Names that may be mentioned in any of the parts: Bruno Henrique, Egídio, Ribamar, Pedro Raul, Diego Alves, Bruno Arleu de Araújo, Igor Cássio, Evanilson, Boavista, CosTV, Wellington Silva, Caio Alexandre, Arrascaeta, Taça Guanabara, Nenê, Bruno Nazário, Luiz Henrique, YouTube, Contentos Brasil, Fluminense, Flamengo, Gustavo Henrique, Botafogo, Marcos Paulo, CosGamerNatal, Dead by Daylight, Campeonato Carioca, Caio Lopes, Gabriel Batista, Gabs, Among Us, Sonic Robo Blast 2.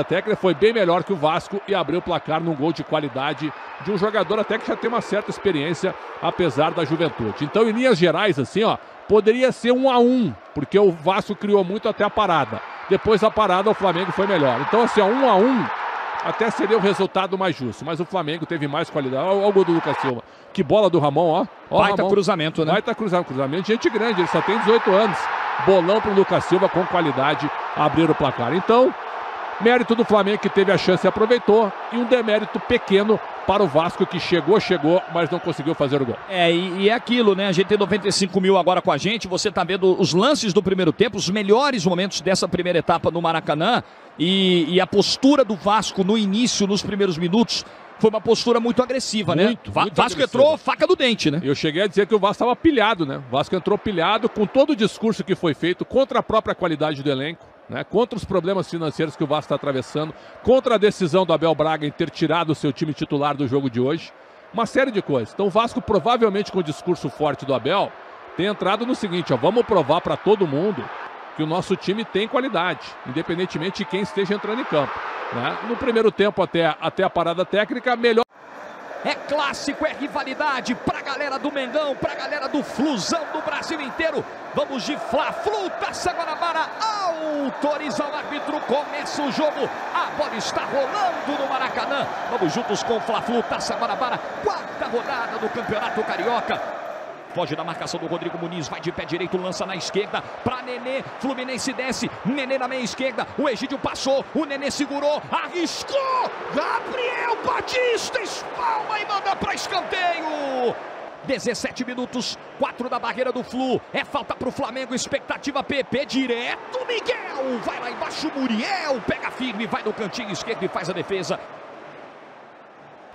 A técnica foi bem melhor que o Vasco e abriu o placar num gol de qualidade de um jogador até que já tem uma certa experiência, apesar da juventude. Então, em linhas gerais, assim, ó, poderia ser 1 a 1, porque o Vasco criou muito até a parada. Depois da parada, o Flamengo foi melhor. Então, assim, ó, 1 a 1 até seria o resultado mais justo, mas o Flamengo teve mais qualidade. Olha o gol do Lucas Silva. Que bola do Ramon, ó. Baita cruzamento, né? Baita cruzamento. Gente grande, ele só tem 18 anos. Bolão pro Lucas Silva com qualidade, abrir o placar. Então, mérito do Flamengo que teve a chance e aproveitou, e um demérito pequeno para o Vasco que chegou, mas não conseguiu fazer o gol. É, e é aquilo, né? A gente tem 95 mil agora com a gente, você tá vendo os lances do primeiro tempo, os melhores momentos dessa primeira etapa no Maracanã, e a postura do Vasco no início, nos primeiros minutos, foi uma postura muito agressiva, né? Muito Vasco agressiva. Entrou faca do dente, né? Eu cheguei a dizer que o Vasco estava pilhado, né? O Vasco entrou pilhado com todo o discurso que foi feito contra a própria qualidade do elenco, né, contra os problemas financeiros que o Vasco está atravessando, contra a decisão do Abel Braga em ter tirado o seu time titular do jogo de hoje, uma série de coisas. Então o Vasco provavelmente, com o discurso forte do Abel, tem entrado no seguinte, ó, vamos provar para todo mundo que o nosso time tem qualidade, independentemente de quem esteja entrando em campo, né? No primeiro tempo até a parada técnica, melhor. É clássico, é rivalidade pra galera do Mengão, pra galera do Flusão do Brasil inteiro. Vamos de Fla-Flu, Taça Guanabara, autoriza o árbitro, começa o jogo. A bola está rolando no Maracanã. Vamos juntos com o Fla-Flu, Taça Guanabara, 4ª rodada do Campeonato Carioca. Foge da marcação do Rodrigo Muniz, vai de pé direito, lança na esquerda pra Nenê, Fluminense desce, Nenê na meia esquerda, o Egídio passou, o Nenê segurou, arriscou, Gabriel Batista espalma e manda pra escanteio. 17 minutos, 4 da barreira do Flu, é falta pro Flamengo, expectativa PP, direto Miguel, vai lá embaixo, Muriel pega firme, vai no cantinho esquerdo e faz a defesa.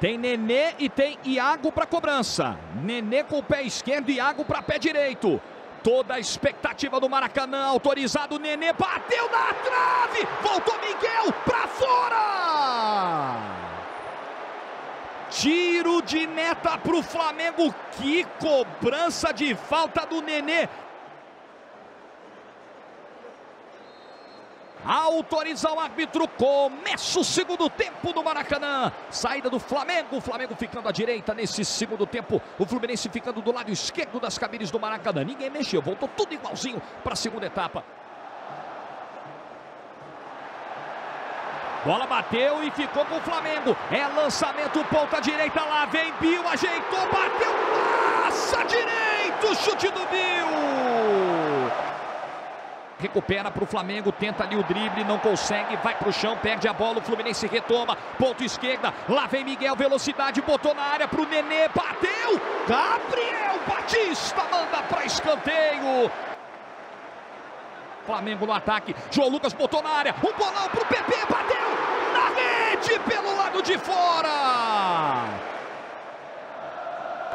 Tem Nenê e tem Iago para cobrança. Nenê com o pé esquerdo, Iago para pé direito. Toda a expectativa do Maracanã, autorizado, Nenê bateu na trave. Voltou Miguel para fora. Tiro de meta para o Flamengo. Que cobrança de falta do Nenê. Autoriza o árbitro, começa o segundo tempo do Maracanã, saída do Flamengo, o Flamengo ficando à direita nesse segundo tempo, o Fluminense ficando do lado esquerdo das cabines do Maracanã, ninguém mexeu, voltou tudo igualzinho para a segunda etapa. Bola bateu e ficou com o Flamengo, é lançamento, ponta direita, lá vem Bill, ajeitou, bateu, passa direito, chute do Bill. Recupera para o Flamengo, tenta ali o drible, não consegue, vai para o chão, perde a bola, o Fluminense retoma, ponto esquerda, lá vem Miguel, velocidade, botou na área para o Nenê, bateu, Gabriel Batista manda para escanteio. Flamengo no ataque, João Lucas botou na área, um bolão para o PP, bateu na rede pelo lado de fora.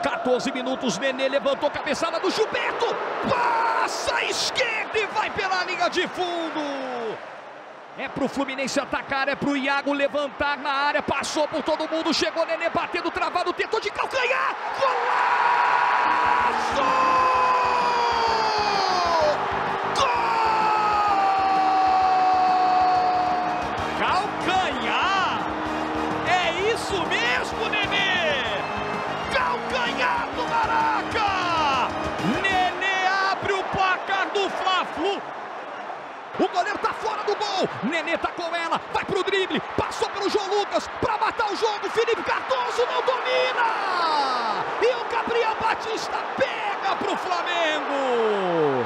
14 minutos, Nenê levantou, cabeçada do Gilberto, passa a esquerda e vai pela linha de fundo. É pro Fluminense atacar, é pro Iago levantar na área, passou por todo mundo, chegou Nenê batendo, travado, tentou de calcanhar, golaço! O goleiro tá fora do gol, Nenê tá com ela, vai pro drible, passou pelo João Lucas pra matar o jogo, Felipe Cardoso não domina! E o Gabriel Batista pega pro Flamengo!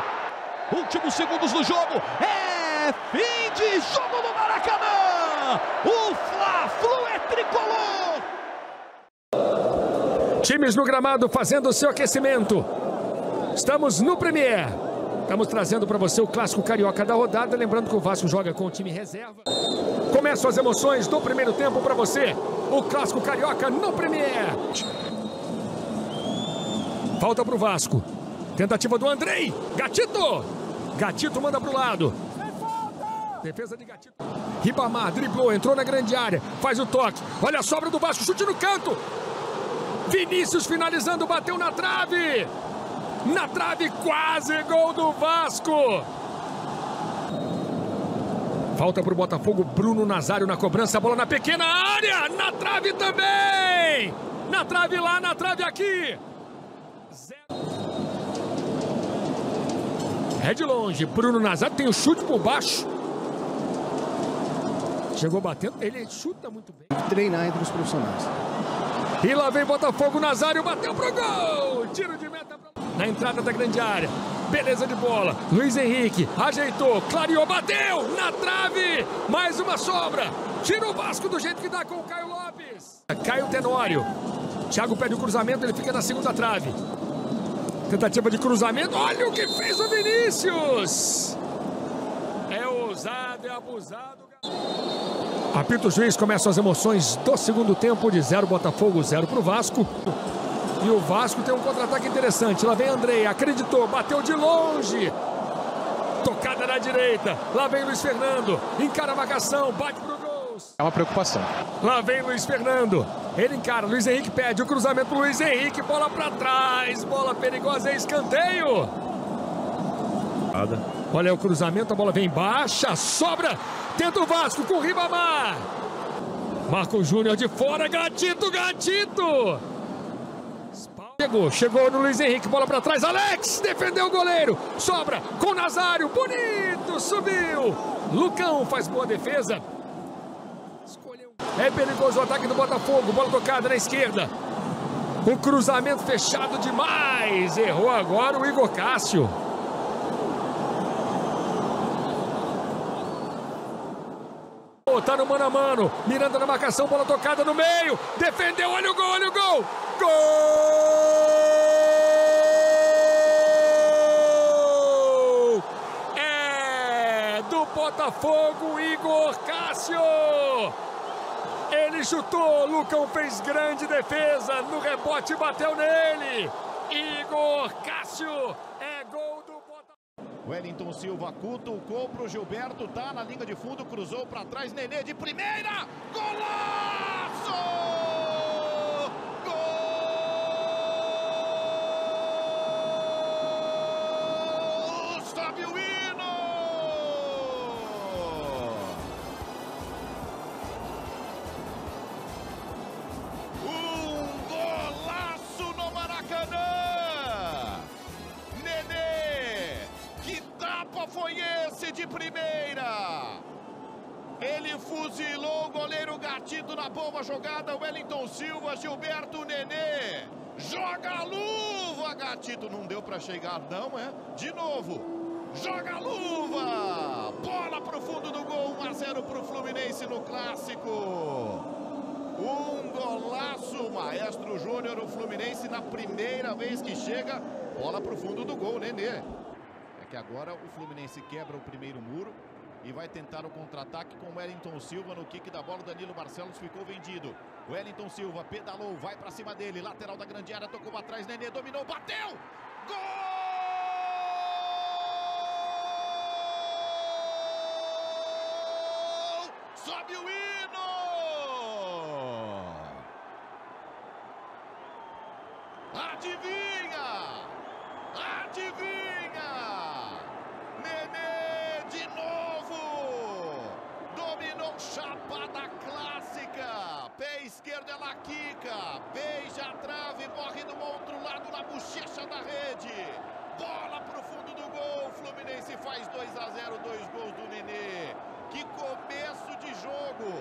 Últimos segundos do jogo, é fim de jogo no Maracanã! O Fla-Flu é tricolor! Times no gramado fazendo o seu aquecimento, estamos no Premier. Estamos trazendo para você o clássico carioca da rodada, lembrando que o Vasco joga com o time reserva. Começam as emoções do primeiro tempo para você, o clássico carioca no Premier. Falta para o Vasco, tentativa do Andrei, Gatito! Gatito manda para o lado. Defesa de Gatito. Ribamar driblou, entrou na grande área, faz o toque, olha a sobra do Vasco, chute no canto. Vinícius finalizando, bateu na trave. Na trave, quase gol do Vasco. Falta para o Botafogo, Bruno Nazário na cobrança, bola na pequena área, na trave também! Na trave lá, na trave aqui! É de longe, Bruno Nazário tem o chute por baixo. Chegou batendo, ele chuta muito bem. Treinar entre os profissionais. E lá vem Botafogo, Nazário bateu pro gol! Tiro de meta pra... na entrada da grande área. Beleza de bola, Luiz Henrique ajeitou, clareou, bateu na trave, mais uma sobra. Tira o Vasco do jeito que dá com o Caio Lopes. Caio Tenório, Thiago pede o cruzamento, ele fica na segunda trave. Tentativa de cruzamento, olha o que fez o Vinícius. É ousado, é abusado. Apita o juiz, começam as emoções do segundo tempo de 0 Botafogo, 0 pro Vasco. E o Vasco tem um contra-ataque interessante. Lá vem Andrei, acreditou, bateu de longe. Tocada na direita. Lá vem Luiz Fernando. Encara a marcação, bate pro gol. É uma preocupação. Lá vem Luiz Fernando. Ele encara, Luiz Henrique pede o cruzamento pro Luiz Henrique. Bola pra trás, bola perigosa, é escanteio. Nada. Olha o cruzamento, a bola vem baixa, sobra. Tenta o Vasco com o Ribamar. Marco Júnior de fora, Gatito, Gatito. Chegou no Luiz Henrique, bola pra trás, Alex defendeu o goleiro, sobra com Nazário, bonito, subiu, Lucão faz boa defesa. É perigoso o ataque do Botafogo, bola tocada na esquerda, o cruzamento fechado demais, errou agora o Igor Cássio. Tá no mano a mano, Miranda na marcação, bola tocada no meio, defendeu, olha o gol, olha o gol, gol! É do Botafogo, Igor Cássio! Ele chutou, Lucão fez grande defesa, no rebote bateu nele, Igor Cássio é gol do Botafogo! Wellington Silva cutucou pro Gilberto, tá na linha de fundo, cruzou pra trás, Nenê de primeira, golaço! Gol! Sobe o hino! Um golaço no Maracanã! Foi esse de primeira. Ele fuzilou o goleiro Gatito na boa jogada. Wellington Silva, Gilberto, Nenê. Joga a luva, Gatito. Não deu pra chegar, não, é? De novo. Joga a luva. Bola pro fundo do gol. 1-0 pro Fluminense no clássico. Um golaço, Maestro Júnior. O Fluminense na primeira vez que chega. Bola pro fundo do gol, Nenê. Que agora o Fluminense quebra o primeiro muro e vai tentar o contra-ataque com o Wellington Silva no kick da bola. Danilo Barcelos ficou vendido. Wellington Silva pedalou, vai pra cima dele. Lateral da grande área, tocou pra trás. Nenê dominou, bateu! Gol! Sobe o hino! Adivinha! Adivinha! Nenê de novo, dominou chapada clássica, pé esquerdo ela quica, beija a trave, morre do outro lado na bochecha da rede, bola pro fundo do gol, Fluminense faz 2-0, 2 gols do Nenê, que começo de jogo,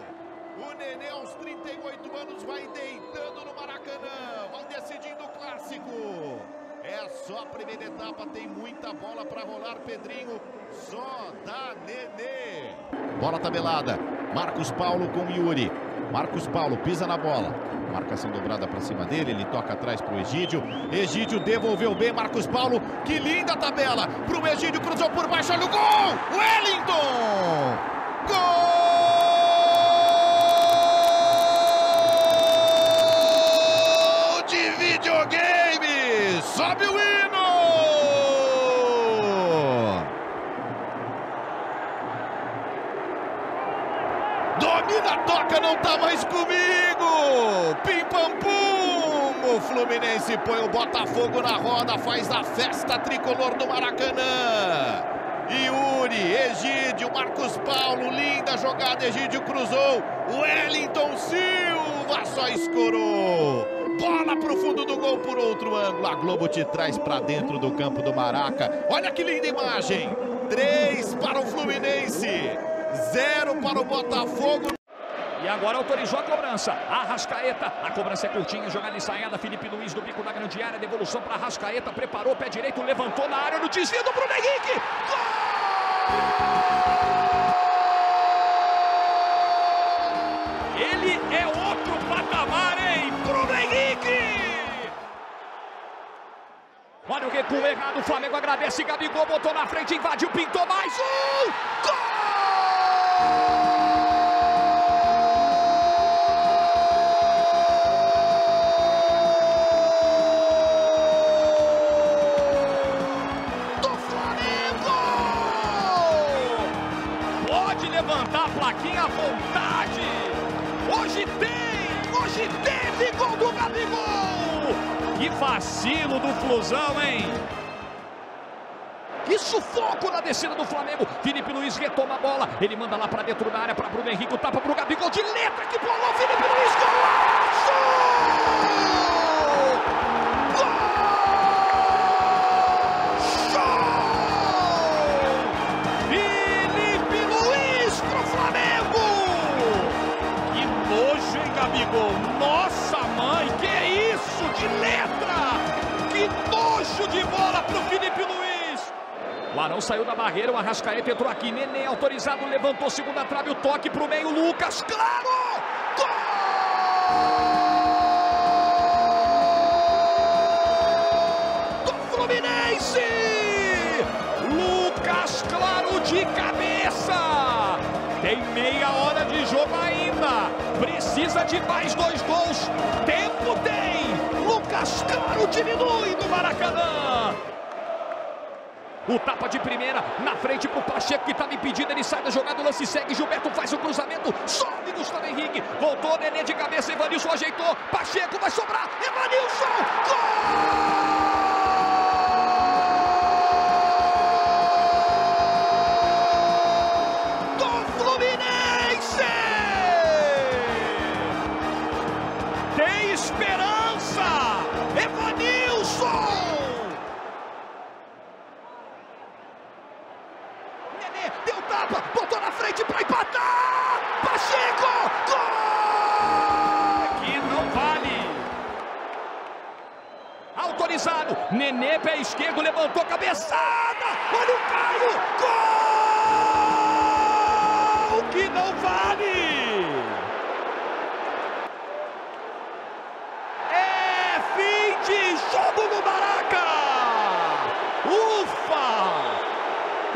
o Nenê aos 38 anos vai deitando no Maracanã, vai decidindo o clássico. É só a primeira etapa, tem muita bola para rolar, Pedrinho, só dá Nenê. Bola tabelada, Marcos Paulo com Yuri. Marcos Paulo pisa na bola, marcação dobrada para cima dele, ele toca atrás para o Egídio. Egídio devolveu bem, Marcos Paulo, que linda tabela para o Egídio, cruzou por baixo, olha o gol! Wellington! Gol! Sobe o hino! Domina, toca, não tá mais comigo! Pim, pam, pum! O Fluminense põe o Botafogo na roda, faz a festa tricolor do Maracanã. Yuri, Egídio, Marcos Paulo, linda jogada, Egídio cruzou, Wellington Silva só escorou. Bola pro fundo do gol por outro ângulo, a Globo te traz pra dentro do campo do Maraca. Olha que linda imagem, 3 para o Fluminense, 0 para o Botafogo. E agora autorizou a cobrança, Arrascaeta, a cobrança é curtinha, jogada ensaiada, Felipe Luiz do bico da grande área, devolução para Arrascaeta, preparou, pé direito, levantou na área, no desvio do Bruno Henrique, gol! Ele é outro patamar, hein, Bruno Henrique! Olha o recuo errado, o Flamengo agradece, Gabigol botou na frente, invadiu, pintou mais um, gol! Levantar a plaquinha à vontade, hoje teve gol do Gabigol, que vacilo do Flusão, hein, que sufoco na descida do Flamengo, Felipe Luiz retoma a bola, ele manda lá pra dentro da área, pra Bruno Henrique, o tapa pro Gabigol de letra, que bolou Felipe Luiz, golaço! Gabigol, nossa mãe, que é isso, de letra, que tocho de bola pro Felipe Luiz. O Arão saiu da barreira, o Arrascaeta entrou aqui, Nenê autorizado, levantou, segunda trave, o toque pro meio, Lucas, claro, gol do Fluminense, Lucas Claro de cabeça, tem meia hora de jogo ainda. Precisa de mais 2 gols, tempo tem, Lucas Claro diminui no Maracanã. O tapa de primeira, na frente pro Pacheco que estava impedido, ele sai da jogada, o lance segue, Gilberto faz o cruzamento, sobe Gustavo Henrique, voltou Nenê de cabeça, Evanilson ajeitou, Pacheco vai sobrar, Evanilson, gol! Esperança, Evanilson! Nenê deu tapa, botou na frente pra empatar! Pacheco, gol! Aqui não vale! Autorizado, Nenê, pé esquerdo, levantou, cabeçada! Olha o Caio, gol! Que não vale! De jogo no Maraca! Ufa!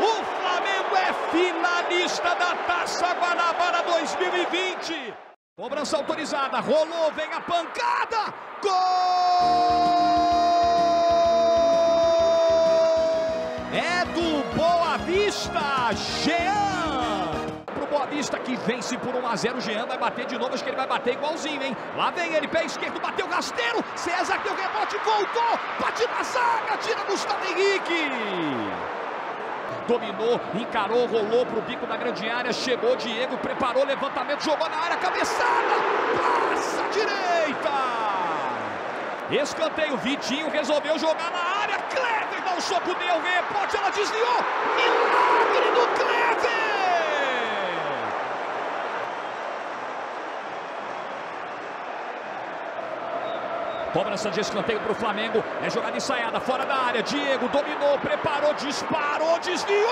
O Flamengo é finalista da Taça Guanabara 2020. Cobrança autorizada, rolou, vem a pancada, gol! É do Boavista, Jean! Pro Boavista que vence por 1 a 0, Jean vai bater de novo, acho que ele vai bater igualzinho, hein? Lá vem ele, pé esquerdo, bateu rasteiro, César deu rebote, voltou, bate na zaga, tira Gustavo Henrique. Dominou, encarou, rolou pro bico da grande área, chegou Diego, preparou, levantamento, jogou na área, cabeçada, passa à direita. Escanteio, Vitinho resolveu jogar na área, Clever dá um soco, deu rebote, ela desviou, milagre do Clever. Cobrança de escanteio para o Flamengo, é jogada ensaiada, fora da área, Diego dominou, preparou, disparou, desviou!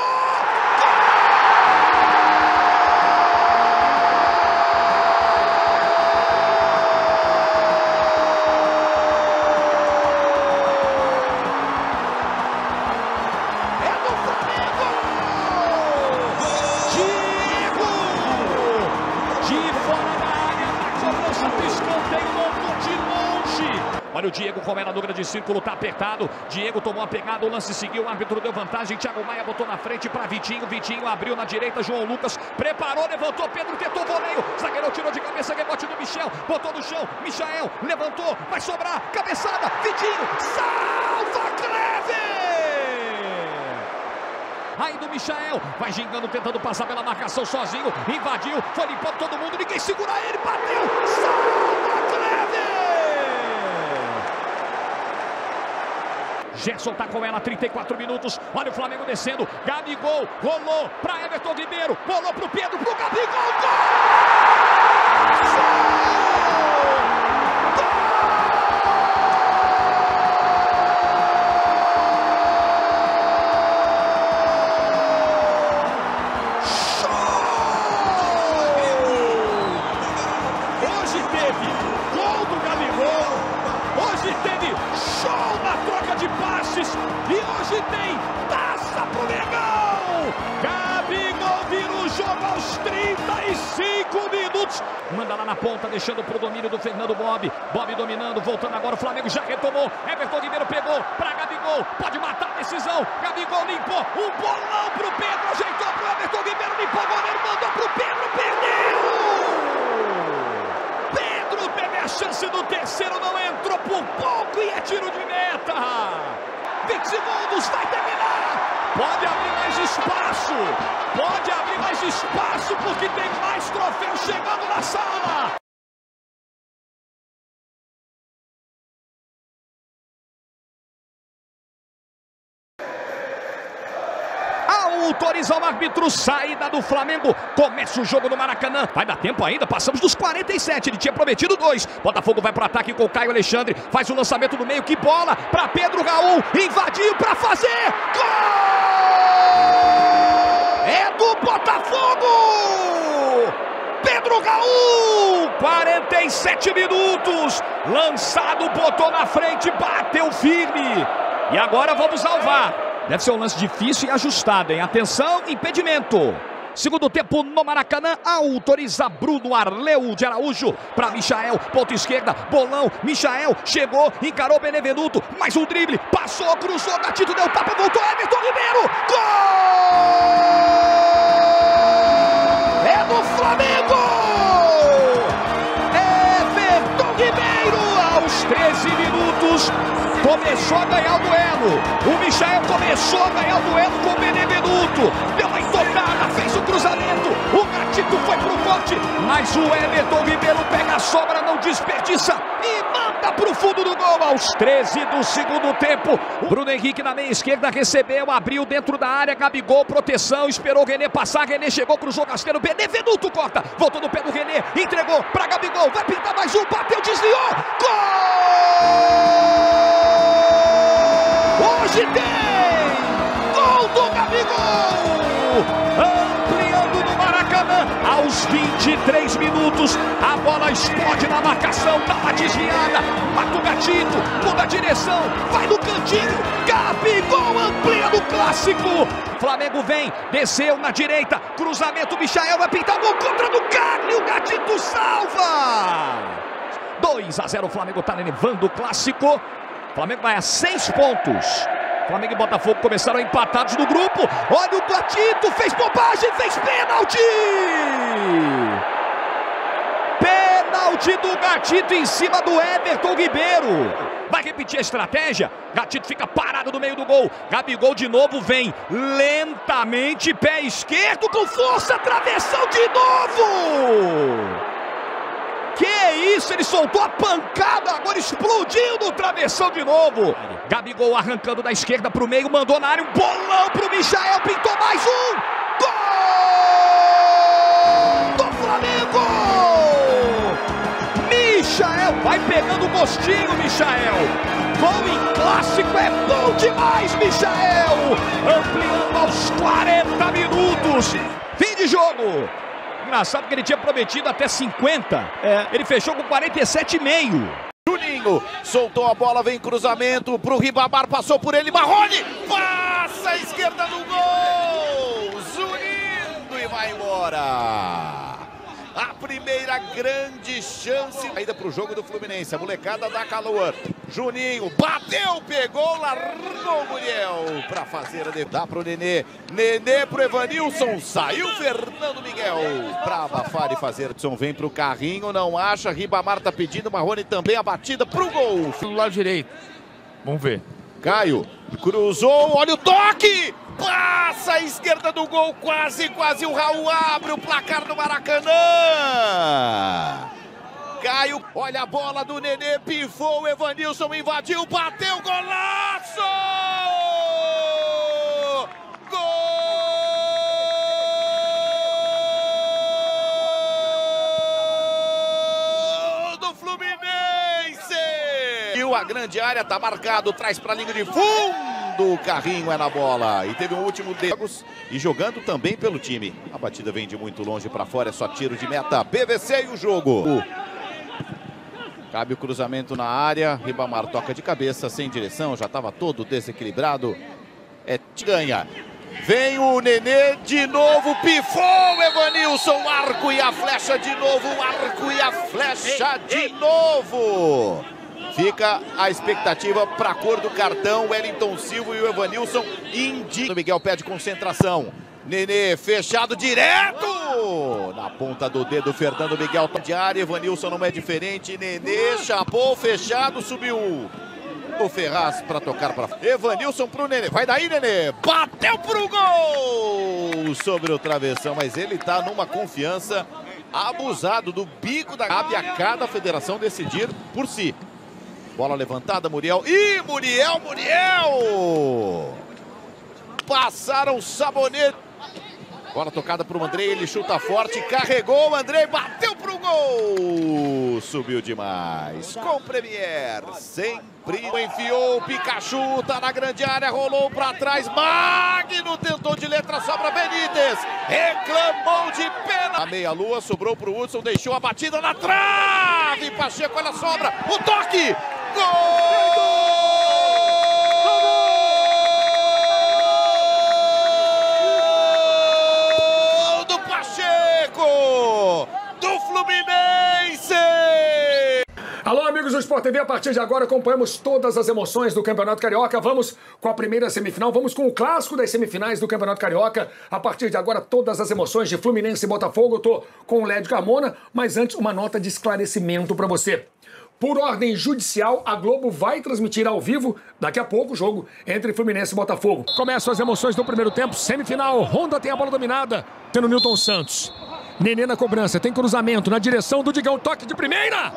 É do Flamengo! Diego! De fora da área, na cobrança do escanteio, voltou de novo! Olha o Diego, como era no grande círculo, tá apertado. Diego tomou a pegada, o lance seguiu, o árbitro deu vantagem. Thiago Maia botou na frente para Vitinho. Vitinho abriu na direita, João Lucas preparou, levantou, Pedro tentou voleio. Zagueiro tirou de cabeça, rebote do Michel, botou no chão. Michael levantou, vai sobrar, cabeçada, Vitinho, salva Clever! aí do Michael, vai gingando, tentando passar pela marcação sozinho, invadiu, foi limpando todo mundo, ninguém segura ele, bateu, salta Clever! Gerson tá com ela, 34 minutos, olha o Flamengo descendo, Gabigol, rolou pra Everton Ribeiro, rolou pro Pedro, pro Gabigol, gol! Salta! E hoje tem taça pro Mengão! Gabigol vira o jogo aos 35 minutos. Manda lá na ponta, deixando pro domínio do Fernando Bob. Bob dominando, voltando agora. O Flamengo já retomou. Everton Ribeiro pegou pra Gabigol. Pode matar a decisão. Gabigol limpou. Um bolão pro Pedro. Ajeitou pro Everton Ribeiro. Limpou o goleiro. Mandou pro Pedro. Perdeu! Pedro teve a chance do terceiro. Não entrou por pouco. E é tiro de meta. 20 segundos, vai terminar! Pode abrir mais espaço! Pode abrir mais espaço, porque tem mais troféu chegando na sala! Autoriza o árbitro, saída do Flamengo, começa o jogo no Maracanã, vai dar tempo ainda, passamos dos 47, ele tinha prometido 2, Botafogo vai pro ataque com o Caio Alexandre, faz o lançamento no meio, que bola para Pedro Raul, invadiu para fazer, gol! É do Botafogo! Pedro Raul, 47 minutos, lançado, botou na frente, bateu firme, e agora vamos ao VAR. Deve ser um lance difícil e ajustado, hein? Atenção, impedimento. Segundo tempo no Maracanã, autoriza Bruno Arleu de Araújo para Michael, ponta esquerda, bolão, Michael chegou, encarou Benevenuto, mais um drible, passou, cruzou, Gatito deu tapa, voltou, Everton Ribeiro, gol! É do Flamengo! Everton Ribeiro aos 13 minutos. Começou a ganhar o duelo, o Michael começou a ganhar o duelo com o Benevenuto, deu uma estocada, fez o cruzamento, o Gatito foi pro corte, mas o Everton Ribeiro pega a sobra, não desperdiça e manda pro fundo do gol aos 13 do segundo tempo. Bruno Henrique na meia esquerda recebeu, abriu dentro da área, Gabigol, proteção, esperou o René passar, René chegou, cruzou, Casteiro, Benevenuto corta, voltou no pé do René, entregou pra Gabigol, vai pintar mais um, bateu, desviou, gol! Hoje tem gol do Gabigol, ampliando no Maracanã, aos 23 minutos, a bola explode na marcação, dá uma desviada, mata o Gatito, muda a direção, vai no cantinho, Gabigol amplia no clássico, Flamengo vem, desceu na direita, cruzamento, Michael vai pintar o gol contra do Carlos, o Gatito salva! 2-0, o Flamengo tá levando o clássico. Flamengo vai a 6 pontos. Flamengo e Botafogo começaram empatados no grupo. Olha o Gatito, fez bobagem, fez pênalti! Pênalti do Gatito em cima do Everton Ribeiro. Vai repetir a estratégia? Gatito fica parado no meio do gol. Gabigol de novo vem lentamente, pé esquerdo com força, travessão de novo! Que isso, ele soltou a pancada, agora explodiu no travessão de novo. Gabigol arrancando da esquerda pro meio, mandou na área, um bolão pro Michael, pintou mais um. Gol do Flamengo! Michael vai pegando gostinho, Michael. Gol em clássico é bom demais, Michael. Ampliando aos 40 minutos. Fim de jogo. Engraçado que ele tinha prometido até 50, ele fechou com 47,5. Juninho soltou a bola, vem cruzamento pro Ribamar, passou por ele, Marrone, passa a esquerda do gol, Juninho e vai embora. A primeira grande chance ainda pro jogo do Fluminense, a molecada da calor. Juninho bateu, pegou, largou o Muriel pra fazer a dá pro Nenê. Nenê pro Evanilson, saiu Fernando Miguel pra abafar e fazer. Edson vem pro carrinho, não acha, Ribamar tá pedindo, Marrone também, a batida pro gol. Do lado direito, vamos ver. Caio, Cruzou, olha o toque! Passa a esquerda do gol, quase o Raul abre o placar do Maracanã. Caio, olha a bola do Nenê, pifou, o Evanilson invadiu, bateu, golaço! Gol do Fluminense! E a grande área tá marcado, traz pra linha de fundo. O carrinho é na bola e teve um último Degos e jogando também pelo time. A batida vem de muito longe para fora, é só tiro de meta. PVC e o jogo. Cabe o cruzamento na área, Ribamar toca de cabeça, sem direção, já estava todo desequilibrado. Ganha. Vem o Nenê de novo, pifou Evanilson, arco e a flecha de novo, arco e a flecha de novo. Fica a expectativa para a cor do cartão, Wellington Silva e o Evanilson indica. Miguel pede concentração, Nenê fechado direto! Na ponta do dedo, Fernando Miguel toca de área, Evanilson não é diferente, Nenê chapou, fechado, subiu o Ferraz para tocar para Evanilson pro Nenê, vai daí Nenê, bateu pro gol! Sobre o travessão, mas ele tá numa confiança abusado do bico da... Cabe a cada federação decidir por si. Bola levantada, Muriel. Ih, Muriel! Passaram sabonete. Bola tocada para o Andrei, ele chuta forte, carregou o Andrei, bateu pro gol! Subiu demais. Com Premier, sempre enfiou o Pikachu, tá na grande área, rolou para trás, Magno tentou de letra, sobra Benítez, reclamou de pena. A meia-lua sobrou pro Hudson, deixou a batida na trave, Pacheco, olha a sobra, o toque! Gol do Pacheco, do Fluminense! Alô, amigos do Sport TV, a partir de agora acompanhamos todas as emoções do Campeonato Carioca. Vamos com a primeira semifinal, vamos com o clássico das semifinais do Campeonato Carioca. A partir de agora, todas as emoções de Fluminense e Botafogo. Eu tô com o Lédio Carmona, mas antes uma nota de esclarecimento para você. Por ordem judicial, a Globo vai transmitir ao vivo, daqui a pouco, o jogo entre Fluminense e Botafogo. Começam as emoções do primeiro tempo, semifinal, Honda tem a bola dominada, tendo Nilton Santos. Nenê na cobrança, tem cruzamento na direção do Digão, toque de primeira!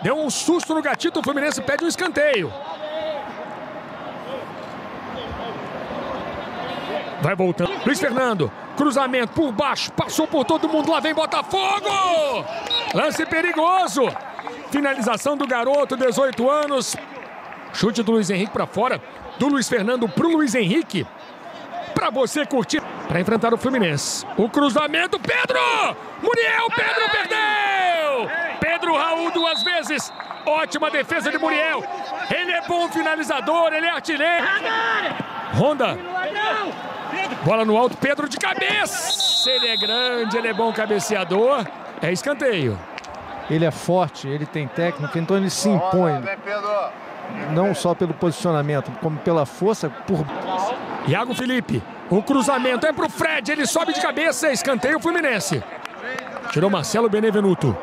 Deu um susto no gatito, o Fluminense pede um escanteio. Vai voltando, Luiz Fernando, cruzamento por baixo, passou por todo mundo, lá vem Botafogo! Lance perigoso! Finalização do garoto, 18 anos. Chute do Luiz Henrique para fora. Do Luiz Fernando pro Luiz Henrique. Para você curtir. Para enfrentar o Fluminense. O cruzamento, Pedro! Muriel, Pedro perdeu! Pedro Raul duas vezes. Ótima defesa de Muriel. Ele é bom finalizador, ele é artilheiro. Honda. Bola no alto, Pedro de cabeça. Ele é grande, ele é bom cabeceador. É escanteio. Ele é forte, ele tem técnica, então ele se impõe. Não só pelo posicionamento, como pela força. Iago Felipe, o cruzamento é pro Fred, ele sobe de cabeça, escanteio Fluminense. Tirou Marcelo Benevenuto.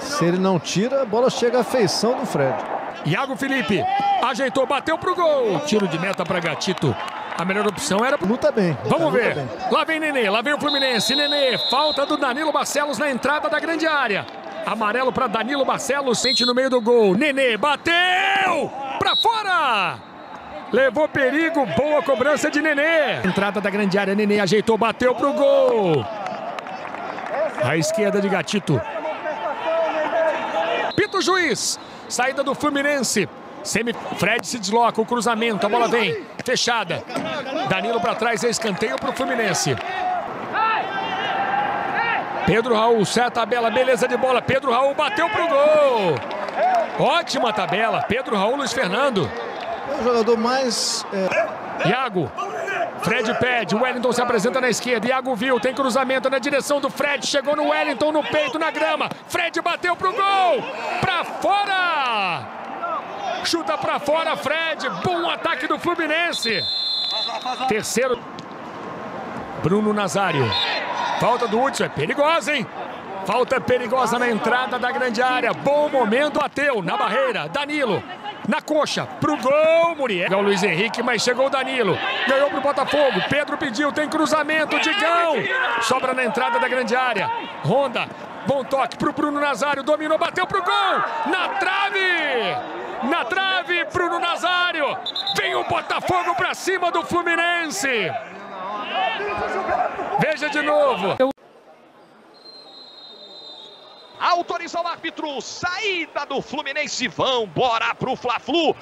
Se ele não tira, a bola chega à feição do Fred. Iago Felipe, ajeitou, bateu pro gol. Tiro de meta para Gatito. A melhor opção era... Luta bem. Vamos ver. Lá vem Nenê, lá vem o Fluminense. Nenê, falta do Danilo Barcelos na entrada da grande área. Amarelo para Danilo Barcelos, sente no meio do gol. Nenê, bateu! Pra fora! Levou perigo, boa cobrança de Nenê. Entrada da grande área, Nenê ajeitou, bateu pro gol. A esquerda de Gatito. Pito juiz, saída do Fluminense. Fred se desloca, o cruzamento, a bola vem, fechada. Danilo para trás, é escanteio para o Fluminense. Pedro Raul, certa tabela, beleza de bola. Pedro Raul bateu pro gol. Ótima tabela, Pedro Raul, Luiz Fernando. É o jogador mais... Iago, Fred pede, o Wellington se apresenta na esquerda. Iago viu, tem cruzamento na direção do Fred. Chegou no Wellington, no peito, na grama. Fred bateu pro gol, para fora! Chuta pra fora, Fred. Bom ataque do Fluminense. Terceiro. Bruno Nazário. Falta do Hudson. É perigosa, hein? Falta perigosa na entrada da grande área. Bom momento. Bateu na barreira. Danilo. na coxa, pro gol, Muriel. É o Luiz Henrique, mas chegou o Danilo. Ganhou pro Botafogo, Pedro pediu, tem cruzamento, Digão. Sobra na entrada da grande área. Ronda, bom toque pro Bruno Nazário, dominou, bateu pro gol. Na trave, Bruno Nazário. Vem o Botafogo pra cima do Fluminense. Veja de novo. Autorizou o árbitro, saída do Fluminense, vão bora pro Fla-Flu.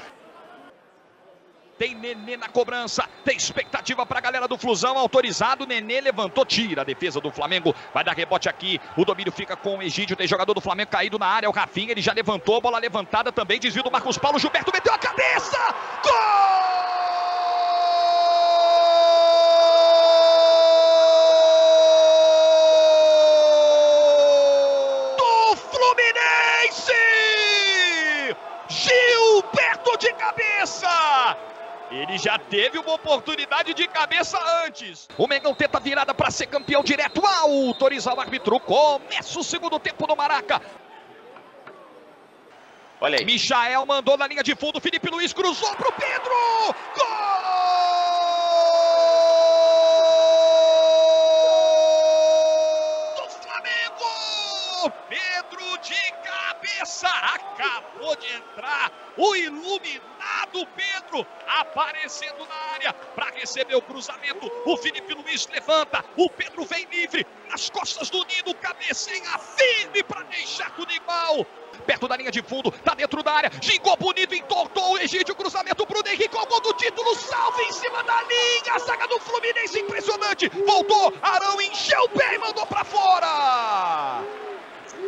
Tem Nenê na cobrança, tem expectativa pra galera do Flusão, autorizado, Nenê levantou, tira a defesa do Flamengo, vai dar rebote aqui, o domínio fica com o Egídio, tem jogador do Flamengo caído na área, o Rafinha, ele já levantou, bola levantada também, desvio do Marcos Paulo, Gilberto meteu a cabeça, gol! Ele já teve uma oportunidade de cabeça antes. O Mengão tenta virada para ser campeão direto. Autoriza o árbitro. Começa o segundo tempo no Maraca. Olha aí. Michael mandou na linha de fundo. Felipe Luiz cruzou para o Pedro. Gol! Do Flamengo! Pedro de cabeça. Acabou de entrar. O iluminado. Do Pedro aparecendo na área para receber o cruzamento. O Felipe Luiz levanta. O Pedro vem livre nas costas do Nino. Cabeceia firme para deixar tudo igual. Perto da linha de fundo, tá dentro da área. Gingou bonito, entortou o Egídio. Cruzamento pro Bruno Henrique. O gol do título. Salve em cima da linha. A zaga do Fluminense impressionante. Voltou. Arão encheu o pé e mandou para fora.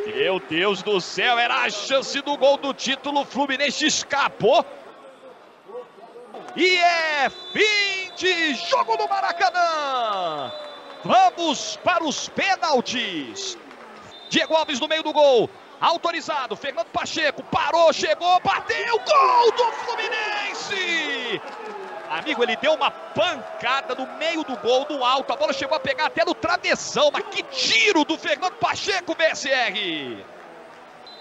Meu Deus do céu. Era a chance do gol do título. O Fluminense escapou. E é fim de jogo no Maracanã. Vamos para os pênaltis. Diego Alves no meio do gol. Autorizado, Fernando Pacheco. Parou, chegou, bateu. Gol do Fluminense. Amigo, ele deu uma pancada no meio do gol, no alto. A bola chegou a pegar até no travessão. Mas que tiro do Fernando Pacheco, BSR.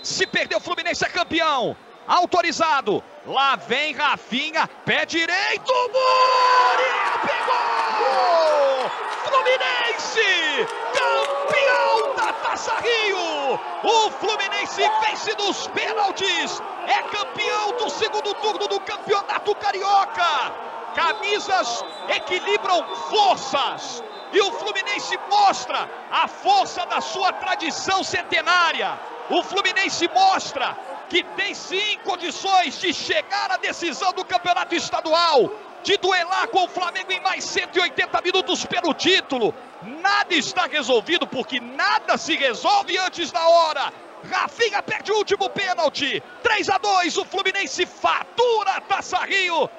Se perdeu, o Fluminense é campeão. Autorizado, lá vem Rafinha, pé direito, Muriel pegou! Fluminense, campeão da Taça Rio! O Fluminense vence nos pênaltis, é campeão do segundo turno do Campeonato Carioca! Camisas equilibram forças e o Fluminense mostra a força da sua tradição centenária. O Fluminense mostra que tem sim condições de chegar à decisão do campeonato estadual, de duelar com o Flamengo em mais 180 minutos pelo título. Nada está resolvido, porque nada se resolve antes da hora. Rafinha perde o último pênalti, 3-2, o Fluminense fatura a Taça Rio.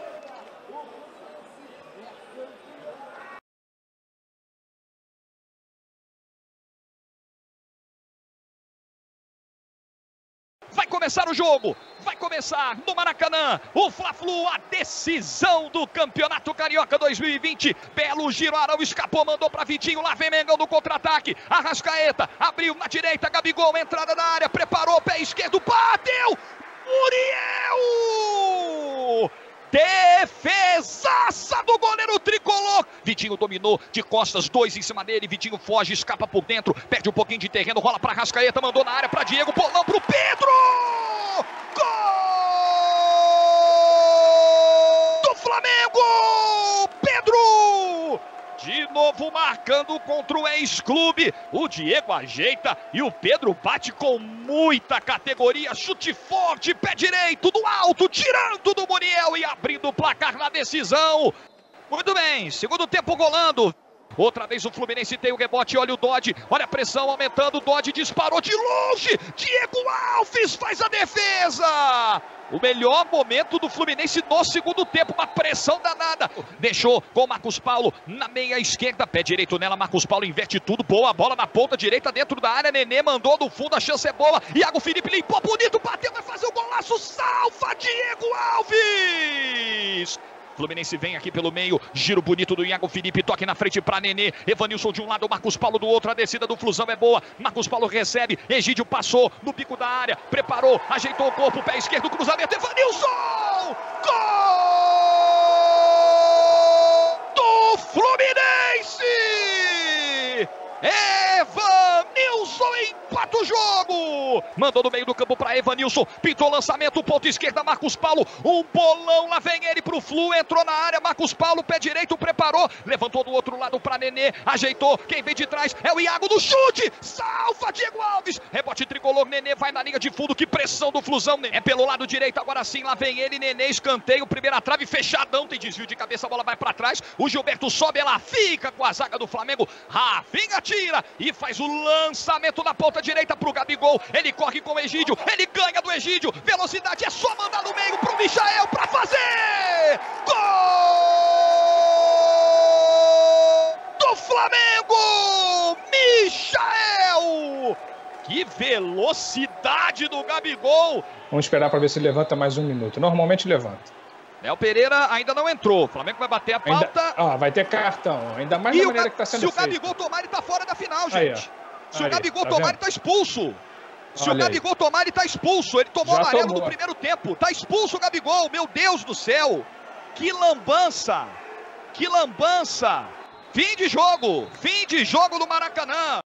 Vai começar o jogo, vai começar no Maracanã, o Fla-Flu, a decisão do Campeonato Carioca 2020. Belo giro, Arão escapou, mandou para Vitinho, lá vem Mengão no contra-ataque, Arrascaeta, abriu na direita, Gabigol, entrada na área, preparou, pé esquerdo, bateu, Muriel! Defesaça do goleiro tricolor. Vitinho dominou de costas, dois em cima dele. Vitinho foge, escapa por dentro, perde um pouquinho de terreno, rola para Arrascaeta, mandou na área para Diego, bolão pro Pedro. Gol do Flamengo! Pedro de novo marcando contra o ex-clube. O Diego ajeita e o Pedro bate com muita categoria. Chute forte, pé direito, do alto, tirando do Muriel e abrindo o placar na decisão. Muito bem, segundo tempo golando. Outra vez o Fluminense tem o rebote, olha o Dodge, olha a pressão aumentando, o Dodge disparou de longe. Diego Alves faz a defesa. O melhor momento do Fluminense no segundo tempo, uma pressão danada. Deixou com o Marcos Paulo na meia esquerda, pé direito nela, Marcos Paulo inverte tudo, boa bola na ponta direita, dentro da área, Nenê mandou no fundo, a chance é boa. Iago Felipe limpou, bonito, bateu, vai fazer o golaço, salva Diego Alves. Fluminense vem aqui pelo meio, giro bonito do Iago Felipe, toque na frente para Nenê, Evanilson de um lado, Marcos Paulo do outro, a descida do Flusão é boa, Marcos Paulo recebe, Egídio passou no bico da área, preparou, ajeitou o corpo, pé esquerdo, cruzamento, Evanilson! Gol do Fluminense! Evanilson empata o jogo, mandou no meio do campo para Evanilson, pintou o lançamento, ponta esquerda, Marcos Paulo, um bolão, lá vem ele pro Flu, entrou na área, Marcos Paulo, pé direito, preparou, levantou do outro lado para Nenê, ajeitou, quem vem de trás é o Iago no chute, salva Diego Alves, rebote tricolor, Nenê vai na linha de fundo, que pressão do Flusão, é pelo lado direito, agora sim, lá vem ele, Nenê, escanteio, primeira trave, fechadão, tem desvio de cabeça, a bola vai para trás, o Gilberto sobe, ela fica com a zaga do Flamengo, Rafinha tira e faz o lançamento na ponta direita pro Gabigol, ele corre com o Egídio, ele ganha do Egídio, velocidade, é só mandar no meio pro Michael pra fazer! Gol do Flamengo! Michael! Que velocidade do Gabigol! Vamos esperar para ver se levanta mais um minuto, normalmente levanta. Léo Pereira ainda não entrou, o Flamengo vai bater a pauta. Ainda... Ah, vai ter cartão, ainda mais da maneira que está sendo feito. Se o Gabigol tomar, ele está fora da final, gente. Se o Gabigol tomar, ele está expulso. Se o Gabigol tomar, ele está expulso. Ele tomou amarelo no primeiro tempo. Está expulso o Gabigol, meu Deus do céu. Que lambança. Que lambança. Fim de jogo no Maracanã.